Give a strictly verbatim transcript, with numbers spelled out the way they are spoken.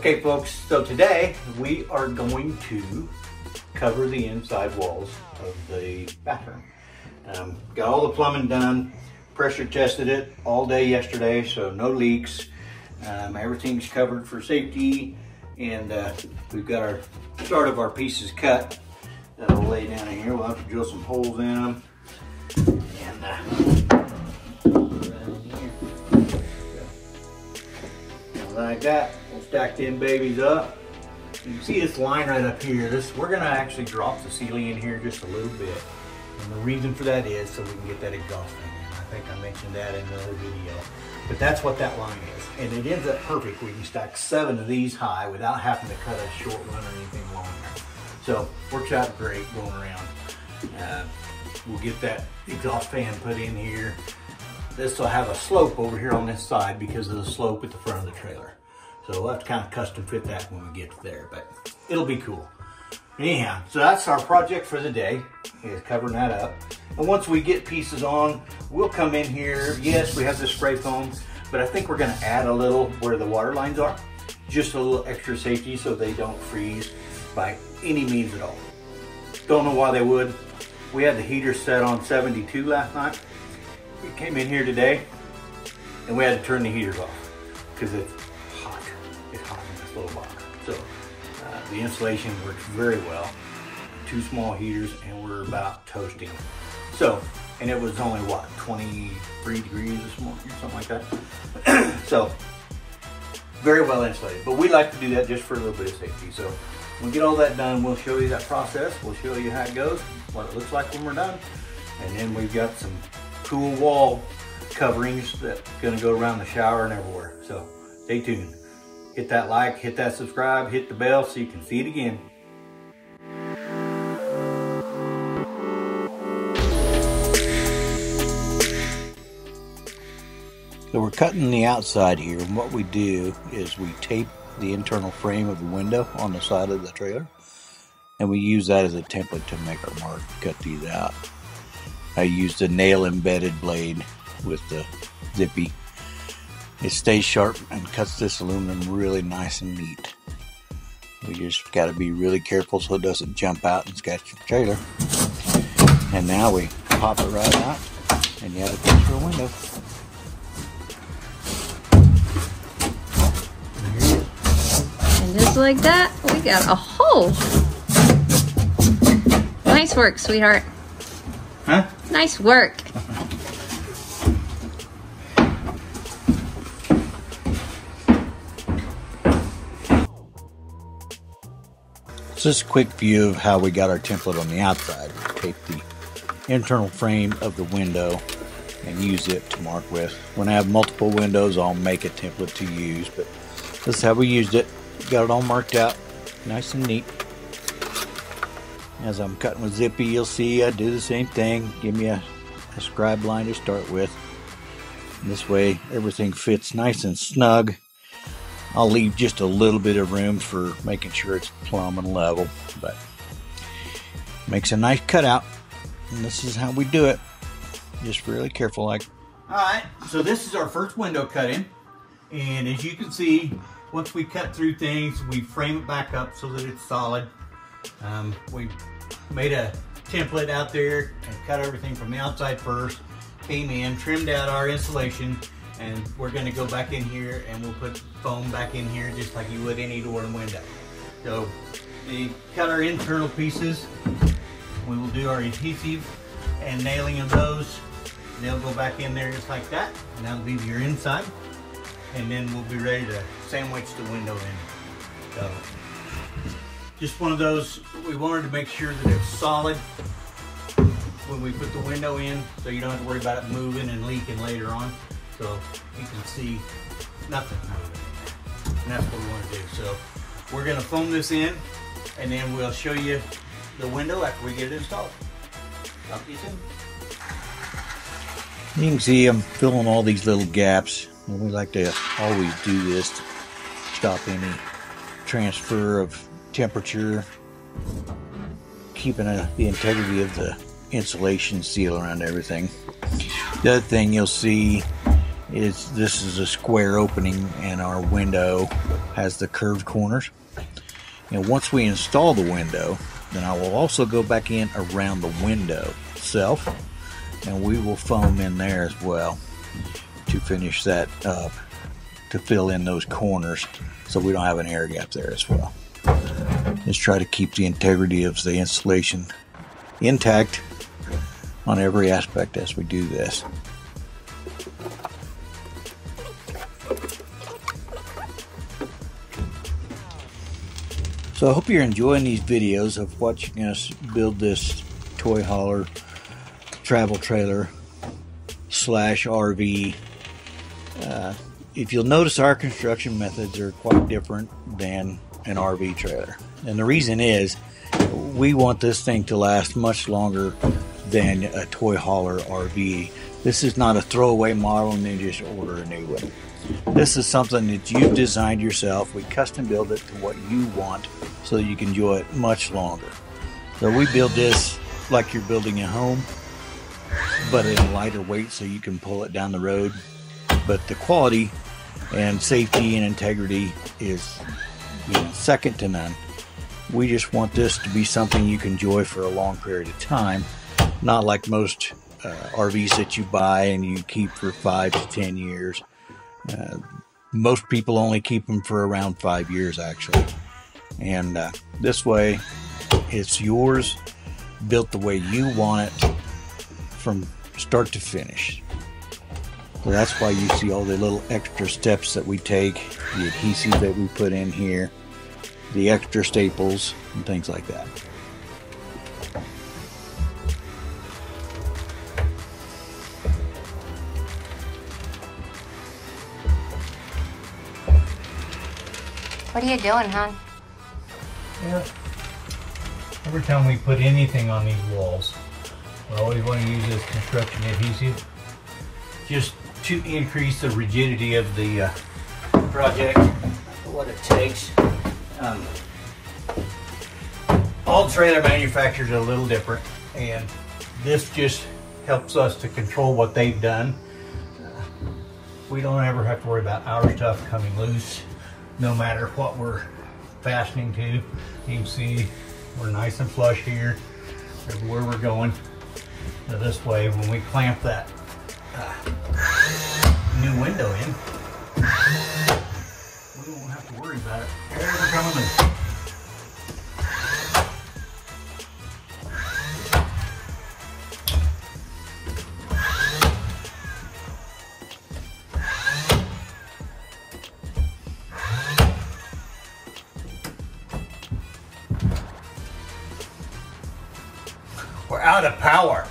Okay folks, so today we are going to cover the inside walls of the bathroom. Um, got all the plumbing done, pressure tested it all day yesterday, so no leaks. Um, everything's covered for safety, and uh, we've got our start of our pieces cut that I'll lay down in here. We'll have to drill some holes in them. And, uh, like that, we'll stack them babies up. You can see this line right up here. This we're gonna actually drop the ceiling in here just a little bit, and the reason for that is so we can get that exhaust thing in. I think I mentioned that in another video, but that's what that line is, and it ends up perfect where you stack seven of these high without having to cut a short one or anything longer. So works out great going around. Uh, we'll get that exhaust fan put in here. This will have a slope over here on this side because of the slope at the front of the trailer. So we'll have to kind of custom fit that when we get there, but it'll be cool. Anyhow, so that's our project for the day, is covering that up. And once we get pieces on, we'll come in here. Yes, we have this spray foam, but I think we're gonna add a little where the water lines are, just a little extra safety so they don't freeze by any means at all. Don't know why they would. We had the heater set on seventy-two last night. We came in here today and we had to turn the heaters off because it's hot. It's hot in this little box. So uh, the insulation works very well. Two small heaters and we're about toasting. So, and it was only what, twenty-three degrees this morning or something like that. So very well insulated, but we like to do that just for a little bit of safety. So we'll get all that done. We'll show you that process. We'll show you how it goes, what it looks like when we're done. And then we've got some cool wall coverings that's going to go around the shower and everywhere. So stay tuned. Hit that like, hit that subscribe, hit the bell so you can see it again. So we're cutting the outside here, and what we do is we tape the internal frame of the window on the side of the trailer, and we use that as a template to make our mark, cut these out. I used a nail embedded blade with the zippy. It stays sharp and cuts this aluminum really nice and neat. We just got to be really careful so it doesn't jump out and scratch your trailer. And now we pop it right out and you have a picture of a window. And just like that, we got a hole. Nice work, sweetheart. Huh? Nice work. So this is a quick view of how we got our template on the outside. We tape the internal frame of the window and use it to mark with. When I have multiple windows, I'll make a template to use, but this is how we used it. Got it all marked out, nice and neat. As I'm cutting with Zippy, you'll see I do the same thing. Give me a, a scribe line to start with. And this way, everything fits nice and snug. I'll leave just a little bit of room for making sure it's plumb and level, but makes a nice cutout. And this is how we do it. Just really careful, like. All right, so this is our first window cutting, and as you can see, once we cut through things, we frame it back up so that it's solid. Um, we made a template out there and cut everything from the outside first, came in, trimmed out our insulation, and we're going to go back in here and we'll put foam back in here just like you would any door and window. So we cut our internal pieces, we will do our adhesive and nailing of those. They'll go back in there just like that, and that'll be your inside, and then we'll be ready to sandwich the window in. So, just one of those, we wanted to make sure that it's solid when we put the window in, so you don't have to worry about it moving and leaking later on. So you can see nothing moving, and that's what we want to do. So we're gonna foam this in, and then we'll show you the window after we get it installed. Talk to you soon. You can see I'm filling all these little gaps, and we like to always do this to stop any transfer of temperature, keeping a, the integrity of the insulation seal around everything. The other thing you'll see is this is a square opening, and our window has the curved corners. And once we install the window, then I will also go back in around the window itself, and we will foam in there as well to finish that up, to fill in those corners so we don't have an air gap there as well. Just try to keep the integrity of the installation intact on every aspect as we do this. So I hope you're enjoying these videos of watching us build this toy hauler, travel trailer, slash R V. Uh, if you'll notice, our construction methods are quite different than an R V trailer. And the reason is, we want this thing to last much longer than a toy hauler R V. This is not a throwaway model and then just order a new one. This is something that you've designed yourself. We custom build it to what you want so you can enjoy it much longer. So we build this like you're building a home, but in a lighter weight so you can pull it down the road. But the quality and safety and integrity is, you know, second to none. We just want this to be something you can enjoy for a long period of time, not like most uh, R Vs that you buy and you keep for five to ten years. Uh, most people only keep them for around five years actually, and uh, this way it's yours, built the way you want it from start to finish. So that's why you see all the little extra steps that we take, the adhesive that we put in here, the extra staples and things like that. What are you doing, hon? Yeah. Every time we put anything on these walls, we always want to use this construction adhesive just to increase the rigidity of the uh, project, what it takes. Um, all trailer manufacturers are a little different, and this just helps us to control what they've done. Uh, we don't ever have to worry about our stuff coming loose. No matter what we're fastening to, you can see we're nice and flush here, everywhere we're going. So this way, when we clamp that uh, new window in, we won't have to worry about it ever coming out of power.